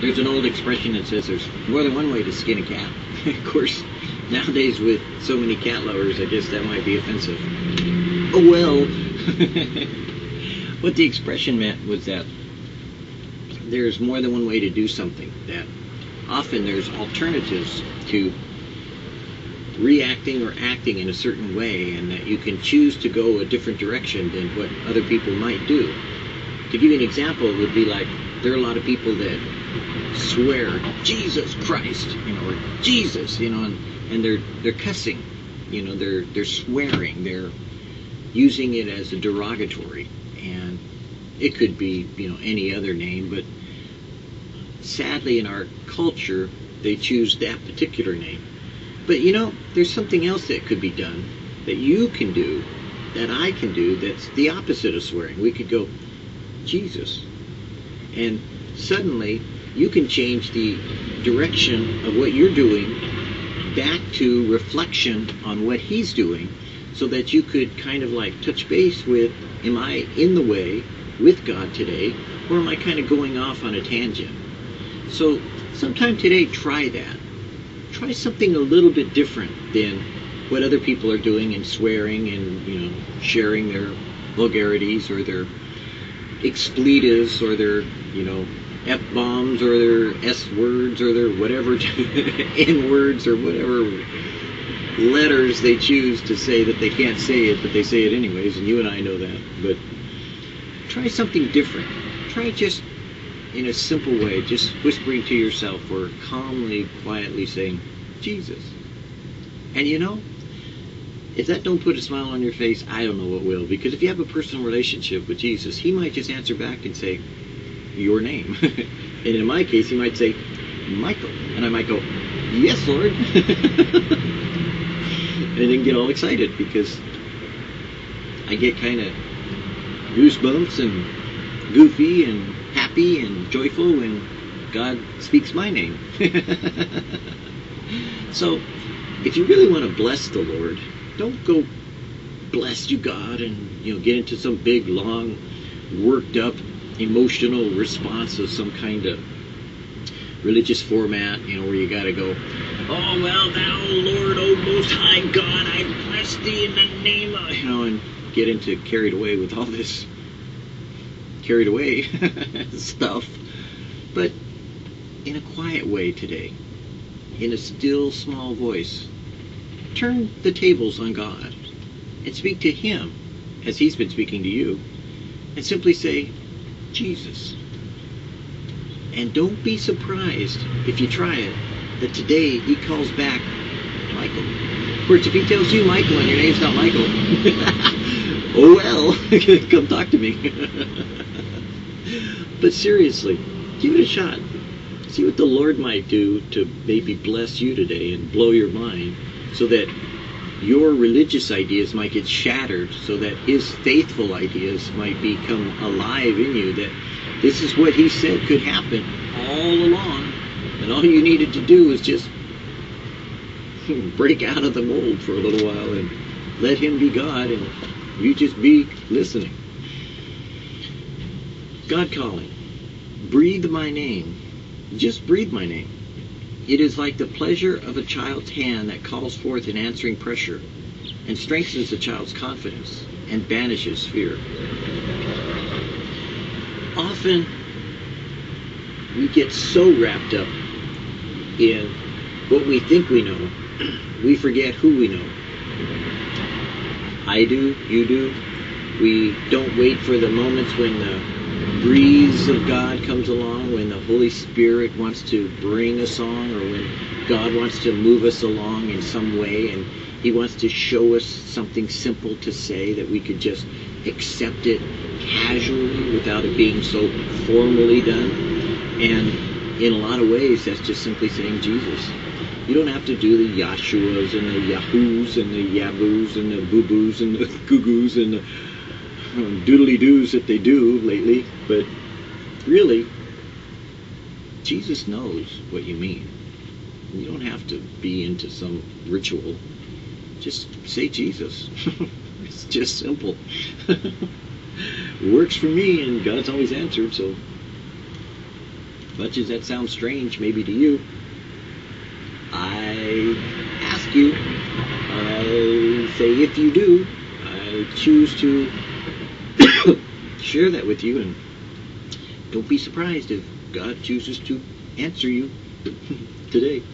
There's an old expression that says there's more than one way to skin a cat. Of course, nowadays with so many cat lovers, I guess that might be offensive. Oh well. What the expression meant was that there's more than one way to do something, that often there's alternatives to reacting or acting in a certain way, and that you can choose to go a different direction than what other people might do. To give you an example, it would be like, there are a lot of people that swear, Jesus Christ, you know, or Jesus, you know, and they're cussing, you know, they're swearing, they're using it as a derogatory, and it could be, you know, any other name, but sadly in our culture, they choose that particular name. But you know, there's something else that could be done, that you can do, that I can do, that's the opposite of swearing. We could go, Jesus. And suddenly, you can change the direction of what you're doing back to reflection on what he's doing, so that you could kind of like touch base with, am I in the way with God today, or am I kind of going off on a tangent? So sometime today, try that. Try something a little bit different than what other people are doing and swearing and, you know, sharing their vulgarities or their expletives or their, you know, F-bombs or their S-words or their whatever, N-words or whatever letters they choose to say that they can't say it, but they say it anyways, and you and I know that. But try something different. Try just in a simple way, just whispering to yourself or calmly, quietly saying, Jesus. And you know, if that don't put a smile on your face, I don't know what will. Because if you have a personal relationship with Jesus, he might just answer back and say, your name. And in my case, he might say, Michael. And I might go, yes, Lord. And then get all excited because I get kind of goosebumps and goofy and happy and joyful when God speaks my name. So, if you really want to bless the Lord, don't go bless you God and, you know, get into some big, long, worked up emotional response of some kind of religious format, you know, where you got to go, oh, well, thou Lord, O Most High God, I bless thee in the name of, you know, and get into carried away with all this carried away stuff. But in a quiet way today, in a still small voice, turn the tables on God and speak to him as he's been speaking to you, and simply say, Jesus. And don't be surprised if you try it, that today he calls back Michael. Of course, if he tells you Michael and your name's not Michael, oh well, come talk to me. But seriously, give it a shot. See what the Lord might do to maybe bless you today and blow your mind, so that your religious ideas might get shattered, so that his faithful ideas might become alive in you, that this is what he said could happen all along, and all you needed to do was just break out of the mold for a little while and let him be God and you just be listening. God calling. Breathe my name. Just breathe my name. It is like the pleasure of a child's hand that calls forth an answering pressure and strengthens the child's confidence and banishes fear. Often, we get so wrapped up in what we think we know, we forget who we know. I do, you do. We don't wait for the moments when the breeze of God comes along, when the Holy Spirit wants to bring a song, or when God wants to move us along in some way and he wants to show us something simple to say that we could just accept it casually without it being so formally done. And in a lot of ways, that's just simply saying Jesus. You don't have to do the Yahshuas and the Yahoos and the Yaboos and the Boo-boos and the Goo-goos and the doodly-doos that they do lately, but really, Jesus knows what you mean. You don't have to be into some ritual. Just say Jesus. It's just simple. Works for me, and God's always answered, so Much as that sounds strange maybe to you, I ask you, I say if you do, I choose to share that with you, and don't be surprised if God chooses to answer you today.